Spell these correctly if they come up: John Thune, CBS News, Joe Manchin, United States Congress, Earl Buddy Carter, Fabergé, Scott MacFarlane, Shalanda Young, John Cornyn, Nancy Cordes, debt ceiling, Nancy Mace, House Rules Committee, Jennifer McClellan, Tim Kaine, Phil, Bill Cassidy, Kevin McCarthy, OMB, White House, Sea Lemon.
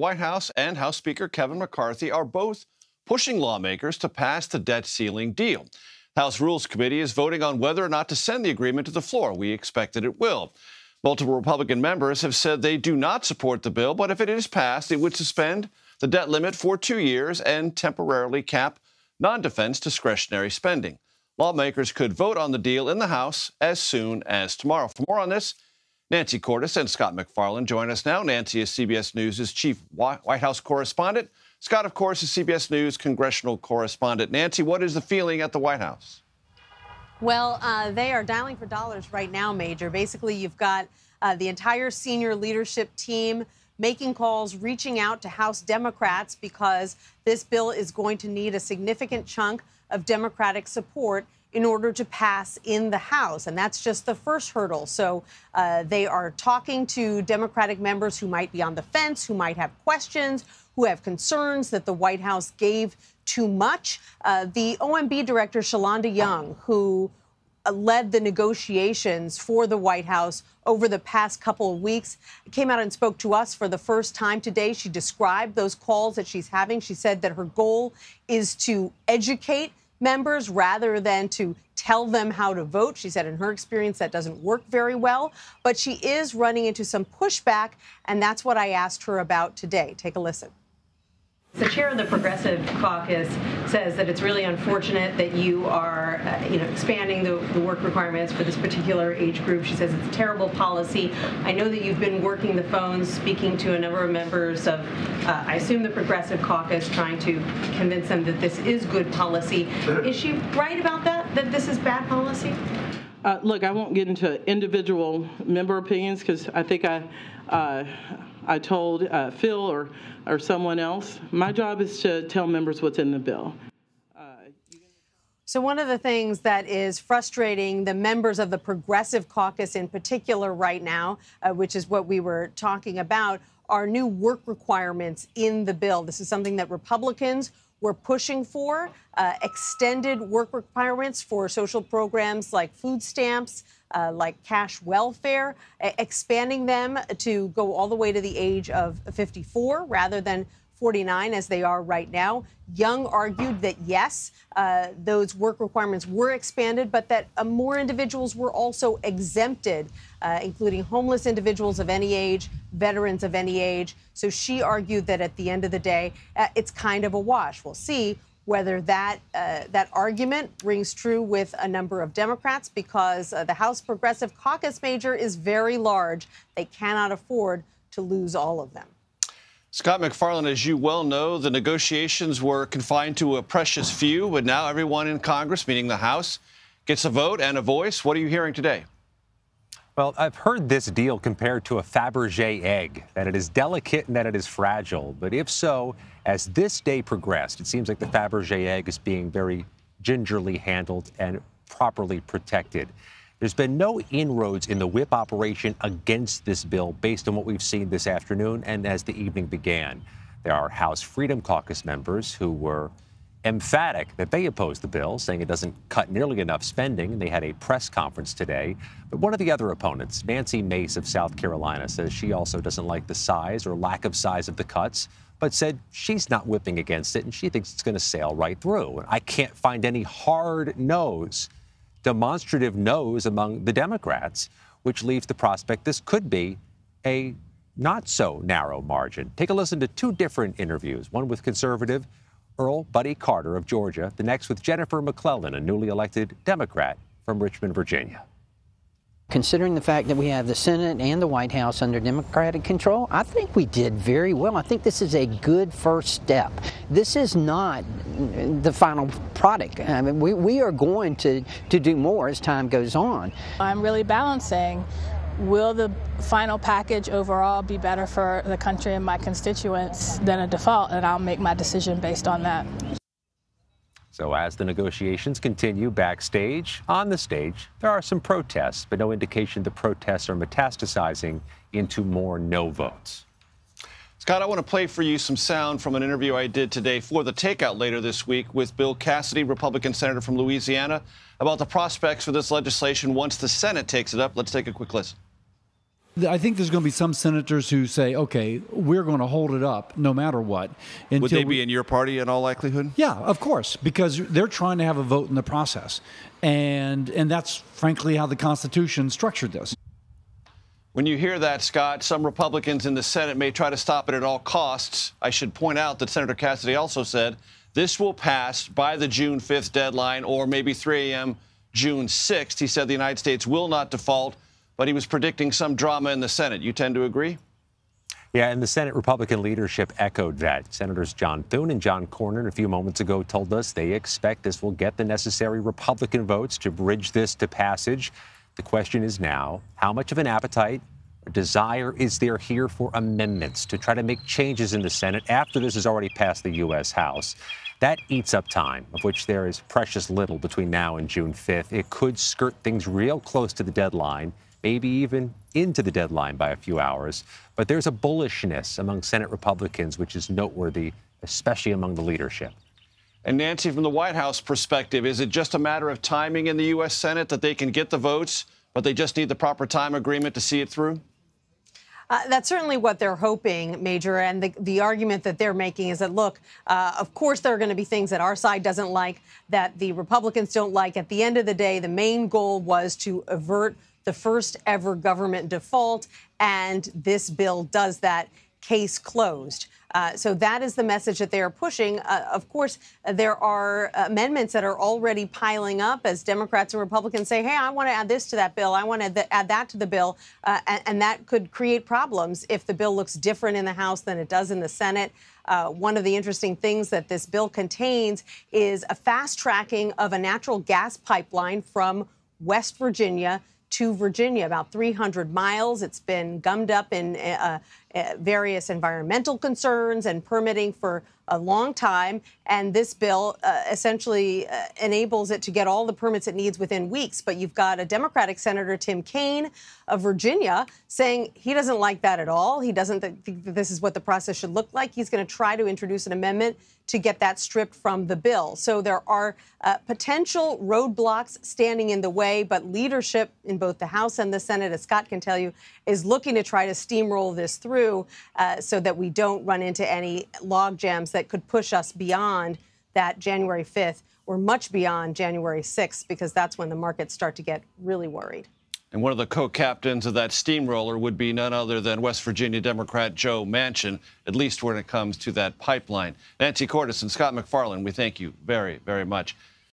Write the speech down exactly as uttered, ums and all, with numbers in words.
White House and House Speaker Kevin McCarthy are both pushing lawmakers to pass the debt ceiling deal. House Rules Committee is voting on whether or not to send the agreement to the floor. We expect that it will. Multiple Republican members have said they do not support the bill, but if it is passed, it would suspend the debt limit for two years and temporarily cap non-defense discretionary spending. Lawmakers could vote on the deal in the House as soon as tomorrow. For more on this, Nancy Cordes and Scott MacFarlane join us now. Nancy is C B S News' chief White House correspondent. Scott, of course, is C B S News congressional correspondent. Nancy, what is the feeling at the White House? Well, uh, they are dialing for dollars right now, Major. Basically, you've got uh, the entire senior leadership team making calls, reaching out to House Democrats, because this bill is going to need a significant chunk of Democratic support in order to pass in the House. And that's just the first hurdle. So uh, they are talking to Democratic members who might be on the fence, who might have questions, who have concerns that the White House gave too much. Uh, the O M B director, Shalanda Young, who led the negotiations for the White House over the past couple of weeks, came out and spoke to us for the first time today. She described those calls that she's having. She said that her goal is to educate members rather than to tell them how to vote. She said in her experience that doesn't work very well, but she is running into some pushback, and that's what I asked her about today. Take a listen. The chair of the Progressive Caucus says that it's really unfortunate that you are uh, you know, expanding the, the work requirements for this particular age group. She says it's a terrible policy. I know that you've been working the phones, speaking to a number of members of, uh, I assume, the Progressive Caucus, trying to convince them that this is good policy. Is she right about that, that this is bad policy? Uh, look, I won't get into individual member opinions, because I think I uh, I told uh, Phil or, or someone else, my job is to tell members what's in the bill. So one of the things that is frustrating the members of the Progressive Caucus in particular right now, uh, which is what we were talking about, are new work requirements in the bill. This is something that Republicans were pushing for, uh, extended work requirements for social programs like food stamps, uh, like cash welfare, expanding them to go all the way to the age of fifty-four rather than forty-nine, as they are right now. Young argued that, yes, uh, those work requirements were expanded, but that uh, more individuals were also exempted, uh, including homeless individuals of any age, veterans of any age. So she argued that at the end of the day, uh, it's kind of a wash. We'll see whether that, uh, that argument rings true with a number of Democrats, because uh, the House Progressive Caucus, Major, is very large. They cannot afford to lose all of them. Scott MacFarlane, as you well know, the negotiations were confined to a precious few, but now everyone in Congress, meaning the House, gets a vote and a voice. What are you hearing today? Well, I've heard this deal compared to a Fabergé egg, that it is delicate and that it is fragile. But if so, as this day progressed, it seems like the Fabergé egg is being very gingerly handled and properly protected. There's been no inroads in the whip operation against this bill based on what we've seen this afternoon and as the evening began. There are House Freedom Caucus members who were emphatic that they opposed the bill, saying it doesn't cut nearly enough spending. They had a press conference today. But one of the other opponents, Nancy Mace of South Carolina, says she also doesn't like the size or lack of size of the cuts, but said she's not whipping against it and she thinks it's going to sail right through. I can't find any hard no's, demonstrative no's among the Democrats, which leaves the prospect this could be a not-so-narrow margin. Take a listen to two different interviews, one with conservative Earl Buddy Carter of Georgia, the next with Jennifer McClellan, a newly elected Democrat from Richmond, Virginia. Considering the fact that we have the Senate and the White House under Democratic control, I think we did very well. I think this is a good first step. This is not the final product. I mean, we, we are going to, to do more as time goes on. I'm really balancing, will the final package overall be better for the country and my constituents than a default? And I'll make my decision based on that. So as the negotiations continue backstage, on the stage, there are some protests, but no indication the protests are metastasizing into more no votes. Scott, I want to play for you some sound from an interview I did today for The Takeout later this week with Bill Cassidy, Republican senator from Louisiana, about the prospects for this legislation once the Senate takes it up. Let's take a quick listen. I think there's going to be some senators who say, okay, we're going to hold it up no matter what. Would they be in your party in all likelihood? Yeah, of course, because they're trying to have a vote in the process. And, and that's, frankly, how the Constitution structured this. When you hear that, Scott, some Republicans in the Senate may try to stop it at all costs. I should point out that Senator Cassidy also said this will pass by the June fifth deadline, or maybe three a m June sixth. He said the United States will not default, but he was predicting some drama in the Senate. You tend to agree? Yeah, and the Senate Republican leadership echoed that. Senators John Thune and John Cornyn a few moments ago told us they expect this will get the necessary Republican votes to bridge this to passage. The question is now, how much of an appetite or desire is there here for amendments to try to make changes in the Senate after this has already passed the U S House? That eats up time, of which there is precious little between now and June fifth. It could skirt things real close to the deadline, maybe even into the deadline by a few hours. But there's a bullishness among Senate Republicans, which is noteworthy, especially among the leadership. And Nancy, from the White House perspective, is it just a matter of timing in the U S Senate that they can get the votes, but they just need the proper time agreement to see it through? Uh, that's certainly what they're hoping, Major. And the, the argument that they're making is that, look, uh, of course there are going to be things that our side doesn't like, that the Republicans don't like. At the end of the day, the main goal was to avert the first ever government default, and this bill does that. Case closed. Uh, so that is the message that they are pushing. Uh, of course, uh, there are amendments that are already piling up as Democrats and Republicans say, hey, I want to add this to that bill. I want to th- add that to the bill. Uh, and, and that could create problems if the bill looks different in the House than it does in the Senate. Uh, one of the interesting things that this bill contains is a fast tracking of a natural gas pipeline from West Virginia to Virginia, about three hundred miles. It's been gummed up in uh, various environmental concerns and permitting for a long time. And this bill uh, essentially uh, enables it to get all the permits it needs within weeks. But you've got a Democratic Senator, Tim Kaine of Virginia, saying he doesn't like that at all. He doesn't th- think that this is what the process should look like. He's going to try to introduce an amendment to get that stripped from the bill. So there are uh, potential roadblocks standing in the way, but leadership in both the House and the Senate, as Scott can tell you, is looking to try to steamroll this through uh, so that we don't run into any log jams that could push us beyond that January fifth or much beyond January sixth, because that's when the markets start to get really worried. And one of the co-captains of that steamroller would be none other than West Virginia Democrat Joe Manchin, at least when it comes to that pipeline. Nancy Cordes and Scott MacFarlane, we thank you very, very much.